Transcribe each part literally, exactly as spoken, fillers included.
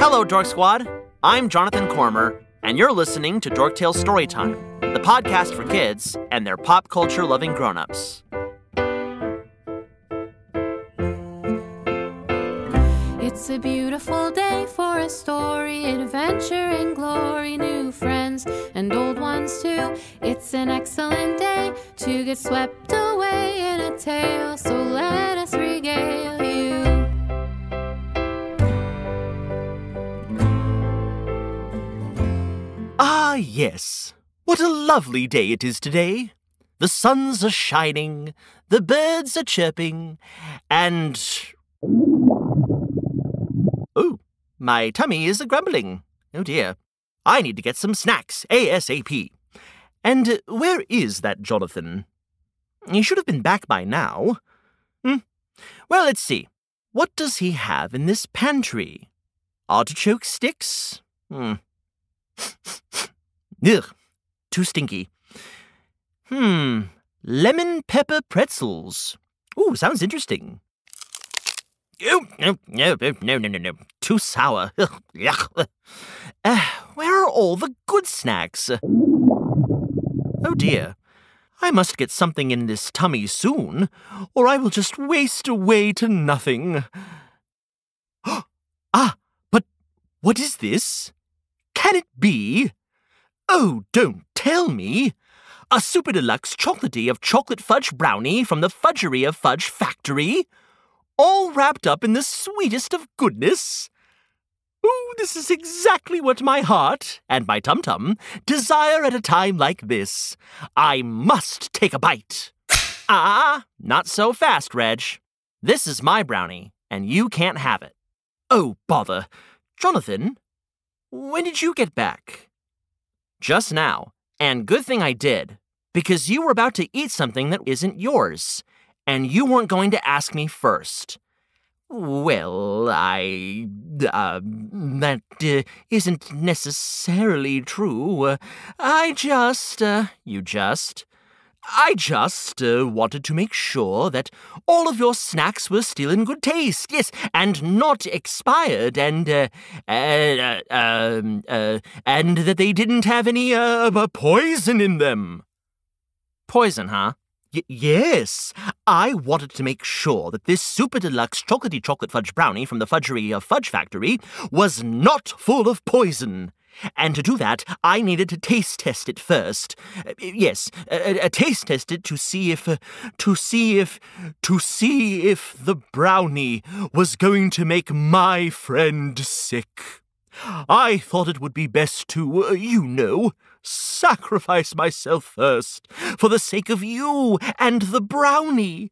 Hello, Dork Squad. I'm Jonathan Cormer, and you're listening to Dorktales Storytime, the podcast for kids and their pop culture-loving grown-ups. It's a beautiful day for a story, adventure and glory, new friends and old ones too. It's an excellent day to get swept away in a tale, so let us regale you. Ah, yes. What a lovely day it is today. The suns are shining, the birds are chirping, and... oh, my tummy is grumbling. Oh, dear. I need to get some snacks, ASAP. And uh, where is that Jonathan? He should have been back by now. Hmm. Well, let's see. What does he have in this pantry? Artichoke sticks? Hmm. Ugh. Too stinky. Hmm. Lemon pepper pretzels. Ooh, sounds interesting. Oh, no, no, no, no, no, no. Too sour. Ugh, yuck. Uh, where are all the good snacks? Oh, dear. I must get something in this tummy soon, or I will just waste away to nothing. Ah, but what is this? Can it be? Oh, don't tell me. A super deluxe chocolatey of chocolate fudge brownie from the Fudgery of Fudge Factory? All wrapped up in the sweetest of goodness. Ooh, this is exactly what my heart and my tum-tum desire at a time like this. I must take a bite. Ah, not so fast, Reg. This is my brownie, and you can't have it. Oh, bother. Jonathan, when did you get back? Just now, and good thing I did, because you were about to eat something that isn't yours. And you weren't going to ask me first. Well, I... Uh, that uh, isn't necessarily true. Uh, I just... Uh, you just... I just uh, wanted to make sure that all of your snacks were still in good taste, yes, and not expired, and, uh, uh, uh, um, uh, and that they didn't have any, uh, poison in them. Poison, huh? Y- yes, I wanted to make sure that this super deluxe chocolatey chocolate fudge brownie from the Fudgery of Fudge Factory was not full of poison. And to do that, I needed to taste test it first. Uh, yes, a uh, uh, taste test it to see if, uh, to see if, to see if the brownie was going to make my friend sick. I thought it would be best to, uh, you know, sacrifice myself first for the sake of you and the brownie.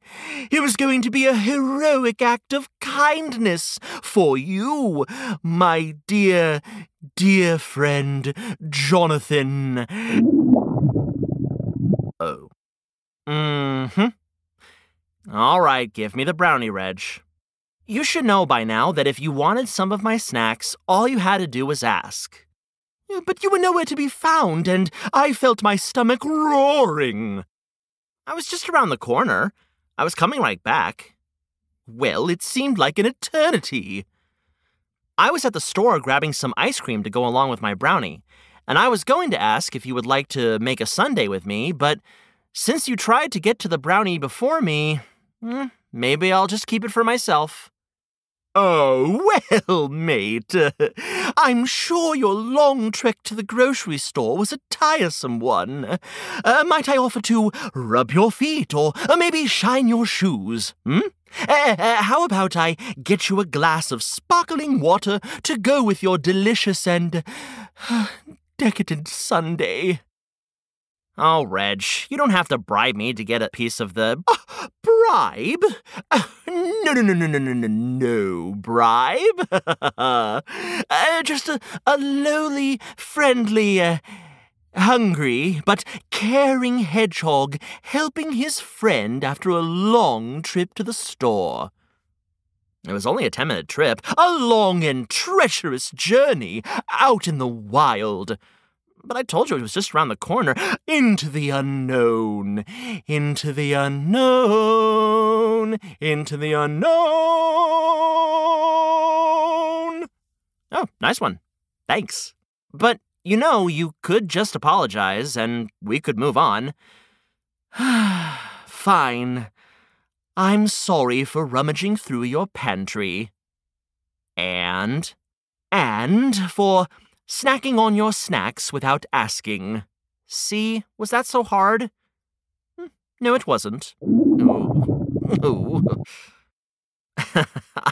It was going to be a heroic act of kindness for you, my dear, dear friend, Jonathan. Oh. Mm-hmm. All right, give me the brownie, Reg. You should know by now that if you wanted some of my snacks, all you had to do was ask. But you were nowhere to be found, and I felt my stomach roaring. I was just around the corner. I was coming right back. Well, it seemed like an eternity. I was at the store grabbing some ice cream to go along with my brownie, and I was going to ask if you would like to make a sundae with me, but since you tried to get to the brownie before me, maybe I'll just keep it for myself. Oh, well, mate, uh, I'm sure your long trek to the grocery store was a tiresome one. Uh, might I offer to rub your feet or uh, maybe shine your shoes? Hmm? Uh, uh, how about I get you a glass of sparkling water to go with your delicious and uh, decadent sundae? Oh, Reg, you don't have to bribe me to get a piece of the... Oh, bribe? Uh, no, no, no, no, no, no, no, no bribe. uh, just a, a lowly, friendly, uh, hungry but caring hedgehog helping his friend after a long trip to the store. It was only a ten-minute trip, a long and treacherous journey out in the wild. But I told you it was just around the corner. Into the unknown. Into the unknown. Into the unknown. Oh, nice one. Thanks. But, you know, you could just apologize and we could move on. Fine. I'm sorry for rummaging through your pantry. And... and for snacking on your snacks without asking. See, was that so hard? No, it wasn't. Ooh. Ooh.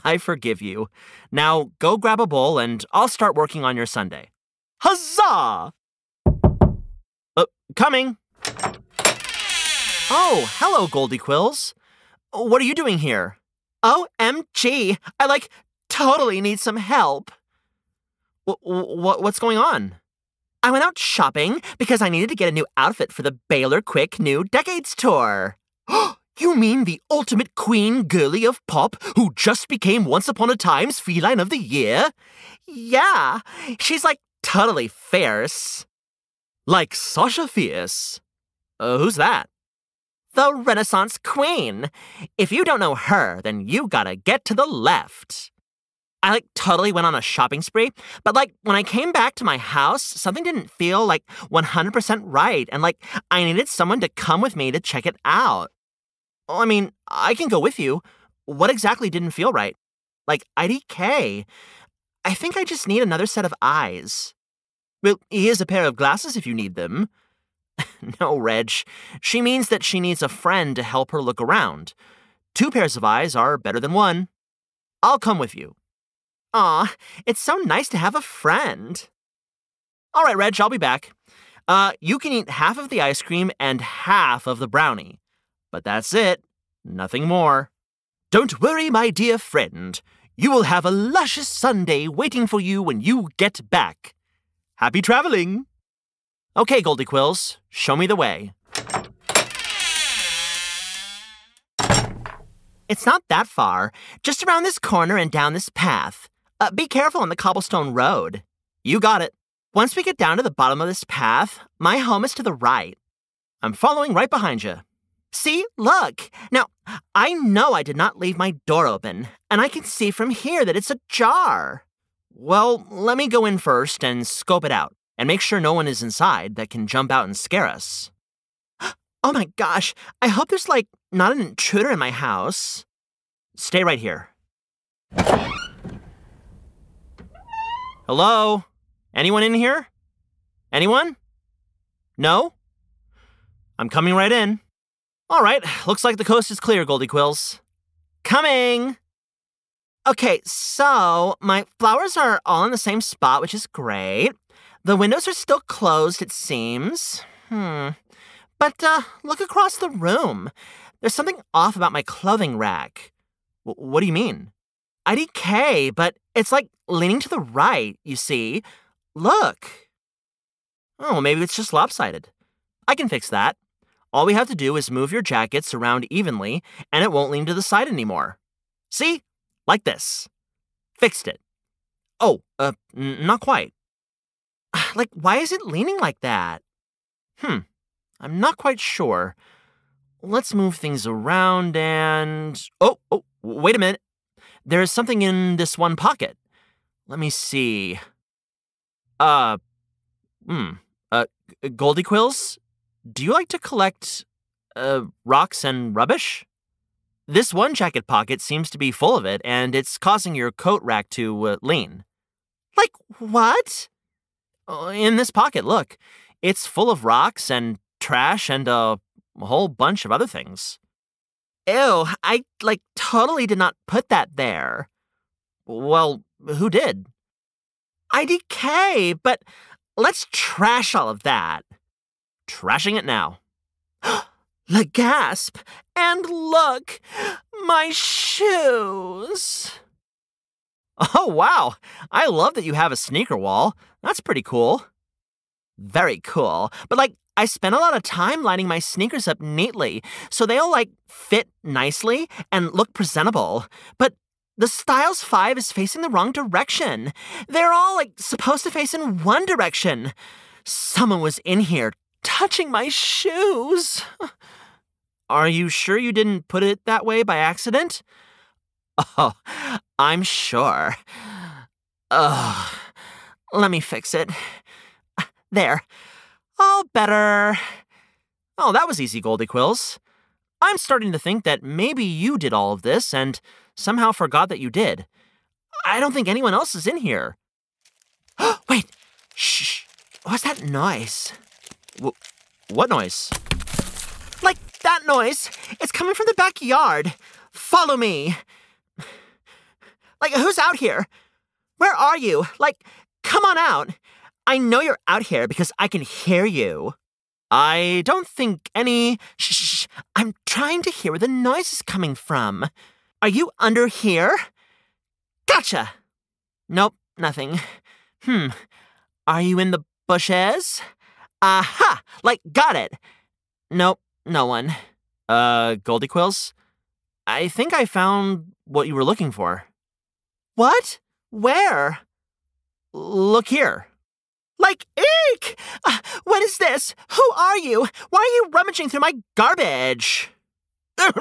I forgive you. Now go grab a bowl and I'll start working on your sundae. Huzzah! Uh, coming. Oh, hello, Goldiquills. What are you doing here? O M G, I like totally need some help. W w what's going on? I went out shopping because I needed to get a new outfit for the Baylor Quick New Decades Tour. You mean the ultimate queen girly of pop who just became Once Upon a Time's Feline of the Year? Yeah, she's like totally fierce. Like Sasha Fierce? Uh, who's that? The Renaissance Queen. If you don't know her, then you gotta get to the left. I, like, totally went on a shopping spree, but, like, when I came back to my house, something didn't feel, like, one hundred percent right, and, like, I needed someone to come with me to check it out. I mean, I can go with you. What exactly didn't feel right? Like, I D K. I think I just need another set of eyes. Well, here's a pair of glasses if you need them. No, Reg. She means that she needs a friend to help her look around. Two pairs of eyes are better than one. I'll come with you. Aw, it's so nice to have a friend. All right, Reg, I'll be back. Uh, you can eat half of the ice cream and half of the brownie. But that's it. Nothing more. Don't worry, my dear friend. You will have a luscious sundae waiting for you when you get back. Happy traveling. Okay, Goldiquills, show me the way. It's not that far. Just around this corner and down this path. Uh, be careful on the cobblestone road. You got it. Once we get down to the bottom of this path, my home is to the right. I'm following right behind you. See, look. Now, I know I did not leave my door open, and I can see from here that it's ajar. Well, let me go in first and scope it out, and make sure no one is inside that can jump out and scare us. Oh my gosh, I hope there's, like, not an intruder in my house. Stay right here. Hello? Anyone in here? Anyone? No? I'm coming right in. All right, looks like the coast is clear, Goldiquills. Coming! Okay, so my flowers are all in the same spot, which is great. The windows are still closed, it seems. Hmm. But uh, look across the room. There's something off about my clothing rack. W what do you mean? I D K, but it's like leaning to the right, you see. Look. Oh, maybe it's just lopsided. I can fix that. All we have to do is move your jackets around evenly, and it won't lean to the side anymore. See? Like this. Fixed it. Oh, uh, not quite. Like, why is it leaning like that? Hmm, I'm not quite sure. Let's move things around and... Oh, oh, wait a minute. There is something in this one pocket. Let me see. Uh, hmm, uh, Goldiquills? Do you like to collect, uh, rocks and rubbish? This one jacket pocket seems to be full of it, and it's causing your coat rack to uh, lean. Like what? Uh, in this pocket, look. It's full of rocks and trash and uh, a whole bunch of other things. Ew, I, like, totally did not put that there. Well, who did? I D K, but let's trash all of that. Trashing it now. The gasp! And look! My shoes! Oh, wow! I love that you have a sneaker wall. That's pretty cool. Very cool. But, like, I spent a lot of time lining my sneakers up neatly, so they all, like, fit nicely and look presentable. But the Styles five is facing the wrong direction. They're all, like, supposed to face in one direction. Someone was in here touching my shoes. Are you sure you didn't put it that way by accident? Oh, I'm sure. Ugh. Let me fix it. There. All better. Oh, that was easy, Goldiquills. I'm starting to think that maybe you did all of this and somehow forgot that you did. I don't think anyone else is in here. Wait. Shh. What's that noise? W- what noise? Like that noise. It's coming from the backyard. Follow me. Like, who's out here? Where are you? Like, come on out. I know you're out here because I can hear you. I don't think any... Shh, shh, shh. I'm trying to hear where the noise is coming from. Are you under here? Gotcha. Nope, nothing. Hmm. Are you in the bushes? Aha! Like, got it. Nope, no one. Uh, Goldiquills? I think I found what you were looking for. What? Where? Look here. Like, eek! Uh, what is this? Who are you? Why are you rummaging through my garbage? Get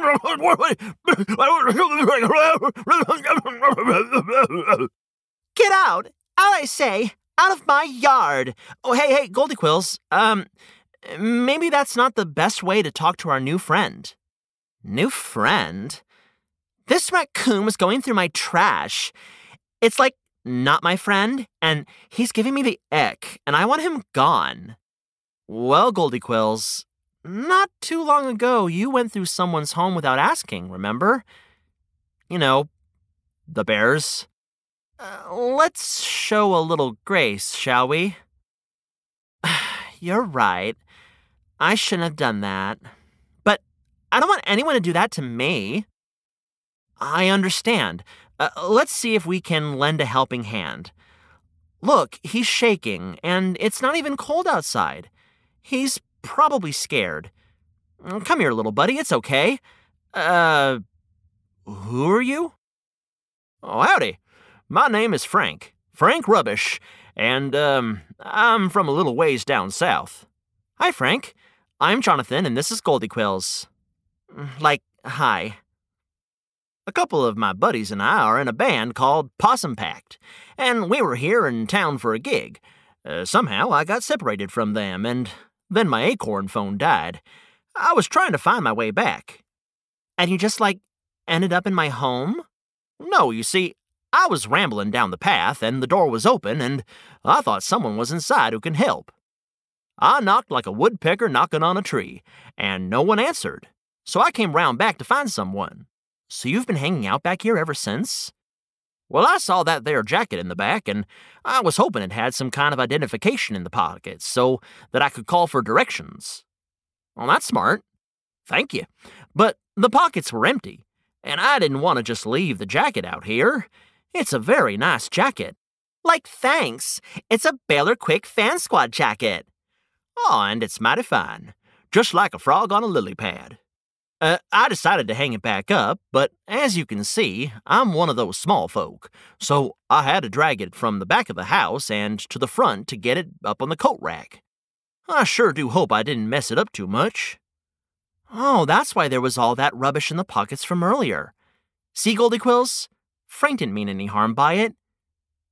out! Out, I say! Out of my yard! Oh, hey, hey, Goldiquills, um, maybe that's not the best way to talk to our new friend. New friend? This raccoon was going through my trash. It's like, not my friend, and he's giving me the ick, and I want him gone. Well, Goldiquills, not too long ago, you went through someone's home without asking, remember? You know, the bears. Uh, let's show a little grace, shall we? You're right. I shouldn't have done that. But I don't want anyone to do that to me. I understand. Uh, let's see if we can lend a helping hand. Look, he's shaking, and it's not even cold outside. He's probably scared. Come here, little buddy, it's okay. Uh, who are you? Oh, howdy. My name is Frank. Frank Rubbish. And, um, I'm from a little ways down south. Hi, Frank. I'm Jonathan, and this is Goldiquills. Like, hi. A couple of my buddies and I are in a band called Possum Pact, and we were here in town for a gig. Uh, somehow I got separated from them, and then my acorn phone died. I was trying to find my way back. And you just, like, ended up in my home? No, you see, I was rambling down the path, and the door was open, and I thought someone was inside who can help. I knocked like a woodpecker knocking on a tree, and no one answered, so I came round back to find someone. So you've been hanging out back here ever since? Well, I saw that there jacket in the back, and I was hoping it had some kind of identification in the pocket so that I could call for directions. Well, that's smart. Thank you. But the pockets were empty, and I didn't want to just leave the jacket out here. It's a very nice jacket. Like, thanks. It's a Baylor Quick Fan Squad jacket. Oh, and it's mighty fine. Just like a frog on a lily pad. Uh, I decided to hang it back up, but as you can see, I'm one of those small folk, so I had to drag it from the back of the house and to the front to get it up on the coat rack. I sure do hope I didn't mess it up too much. Oh, that's why there was all that rubbish in the pockets from earlier. See, Goldiquills? Frank didn't mean any harm by it.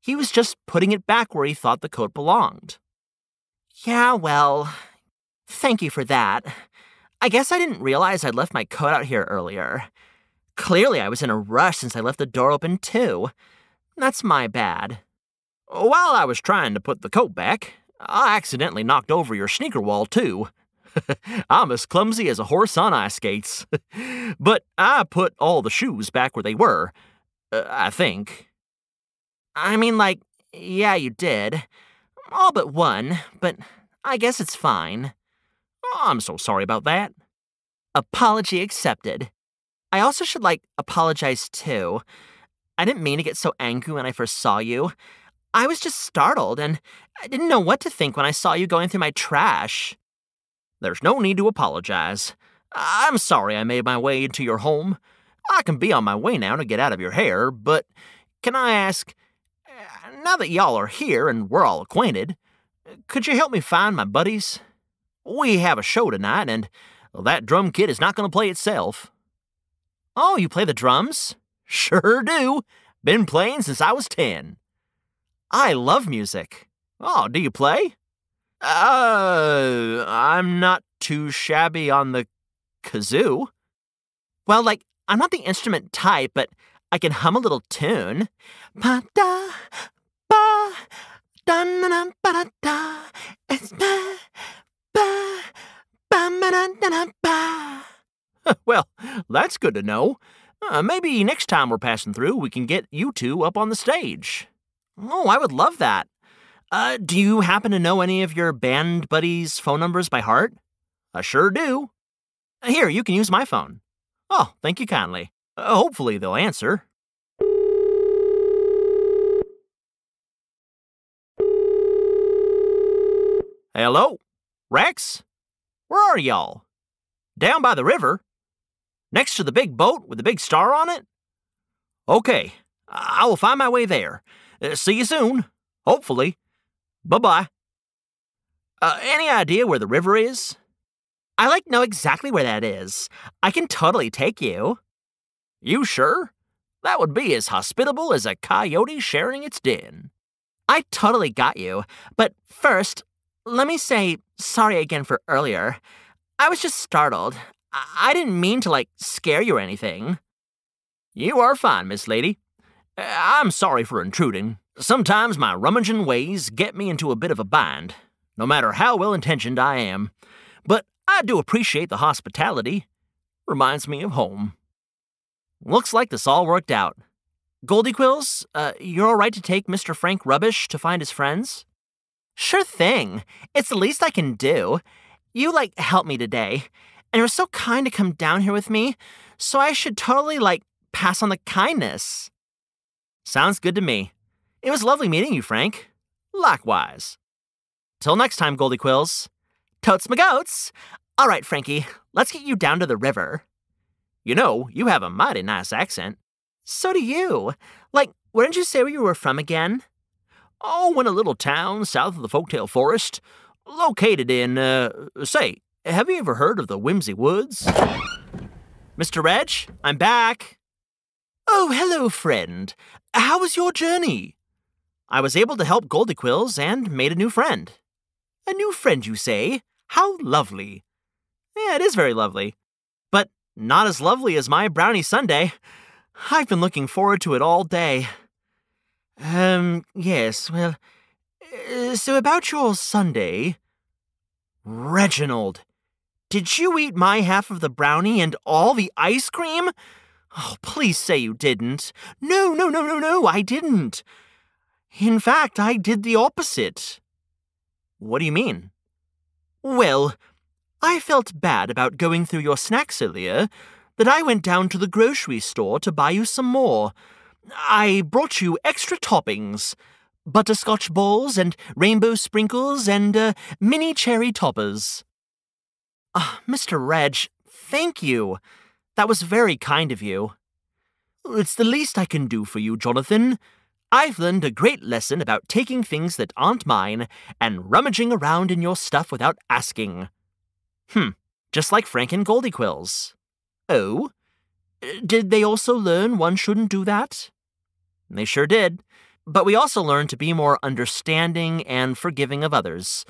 He was just putting it back where he thought the coat belonged. Yeah, well, thank you for that. I guess I didn't realize I'd left my coat out here earlier. Clearly, I was in a rush since I left the door open, too. That's my bad. While I was trying to put the coat back, I accidentally knocked over your sneaker wall, too. I'm as clumsy as a horse on ice skates. But I put all the shoes back where they were, uh, I think. I mean, like, yeah, you did. All but one, but I guess it's fine. I'm so sorry about that. Apology accepted. I also should, like, apologize, too. I didn't mean to get so angry when I first saw you. I was just startled, and I didn't know what to think when I saw you going through my trash. There's no need to apologize. I'm sorry I made my way into your home. I can be on my way now to get out of your hair, but can I ask, now that y'all are here and we're all acquainted, could you help me find my buddies? We have a show tonight, and that drum kit is not going to play itself. Oh, you play the drums? Sure do. Been playing since I was ten. I love music. Oh, do you play? Uh, I'm not too shabby on the kazoo. Well, like, I'm not the instrument type, but I can hum a little tune. Pa-da, ba, da-na-na-ba-da-da, it's ba, ba, ba-ma-da-da-da-ba. Well, that's good to know. Uh, maybe next time we're passing through, we can get you two up on the stage. Oh, I would love that. Uh, do you happen to know any of your band buddies' phone numbers by heart? I sure do. Here, you can use my phone. Oh, thank you kindly. Uh, hopefully they'll answer. Hello? Rex? Where are y'all? Down by the river? Next to the big boat with the big star on it? Okay, I will find my way there. Uh, see you soon, hopefully. Bye-bye. Uh, any idea where the river is? I like to know exactly where that is. I can totally take you. You sure? That would be as hospitable as a coyote sharing its den. I totally got you, but first, let me say sorry again for earlier. I was just startled. I didn't mean to, like, scare you or anything. You are fine, Miss Lady. I'm sorry for intruding. Sometimes my rummaging ways get me into a bit of a bind, no matter how well-intentioned I am. But I do appreciate the hospitality. Reminds me of home. Looks like this all worked out. Goldiquills, uh, you're all right to take Mister Frank Rubbish to find his friends? Sure thing. It's the least I can do. You, like, helped me today. And it was so kind to come down here with me, so I should totally, like, pass on the kindness. Sounds good to me. It was lovely meeting you, Frank. Likewise. Till next time, Goldiquills. Totes my goats. All right, Frankie, let's get you down to the river. You know, you have a mighty nice accent. So do you. Like, wouldn't you say where you were from again? Oh, in a little town south of the Folktale Forest, located in, uh, say, have you ever heard of the Whimsy Woods? Mister Reg, I'm back. Oh, hello, friend. How was your journey? I was able to help Goldiquills and made a new friend. A new friend, you say? How lovely. Yeah, it is very lovely. But not as lovely as my brownie sundae. I've been looking forward to it all day. Um, yes, well, uh, so about your sundae, Reginald. Did you eat my half of the brownie and all the ice cream? Oh, please say you didn't. No, no, no, no, no, I didn't. In fact, I did the opposite. What do you mean? Well, I felt bad about going through your snacks earlier, that I went down to the grocery store to buy you some more. I brought you extra toppings. Butterscotch balls and rainbow sprinkles and uh, mini cherry toppers. Uh, Mister Reg, thank you. That was very kind of you. It's the least I can do for you, Jonathan. I've learned a great lesson about taking things that aren't mine and rummaging around in your stuff without asking. Hmm, just like Frank and Goldiquills. Oh? Did they also learn one shouldn't do that? They sure did. But we also learn to be more understanding and forgiving of others.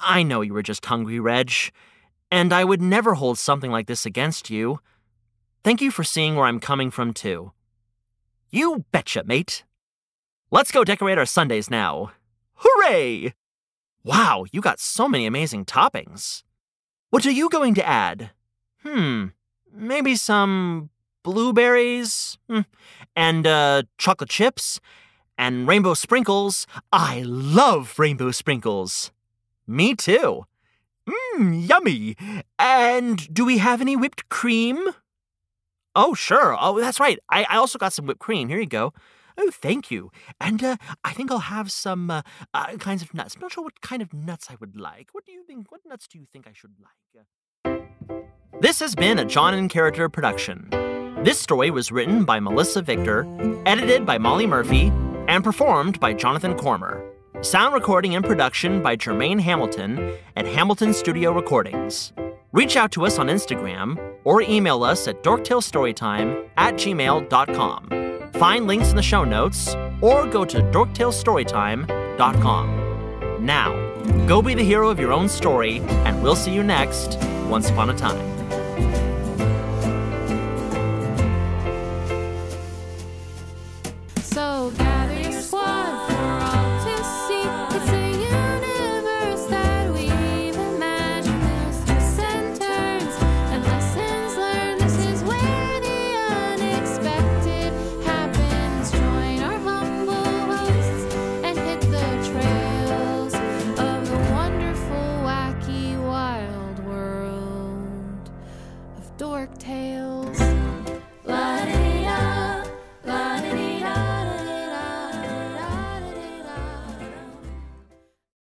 I know you were just hungry, Reg, and I would never hold something like this against you. Thank you for seeing where I'm coming from, too. You betcha, mate. Let's go decorate our sundaes now. Hooray! Wow, you got so many amazing toppings. What are you going to add? Hmm, maybe some blueberries and uh, chocolate chips. And rainbow sprinkles. I love rainbow sprinkles. Me too. Mmm, yummy. And do we have any whipped cream? Oh, sure. Oh, that's right. I, I also got some whipped cream. Here you go. Oh, thank you. And uh, I think I'll have some uh, uh, kinds of nuts. I'm not sure what kind of nuts I would like. What do you think? What nuts do you think I should like? This has been a John in Character production. This story was written by Melissa Victor, edited by Molly Murphy, and performed by Jonathan Cormer. Sound recording and production by Jermaine Hamilton at Hamilton Studio Recordings. Reach out to us on Instagram or email us at dorktalestorytime at gmail dot com. Find links in the show notes or go to dorktalestorytime dot com. now. Go be the hero of your own story, and we'll see you next Once Upon a Time.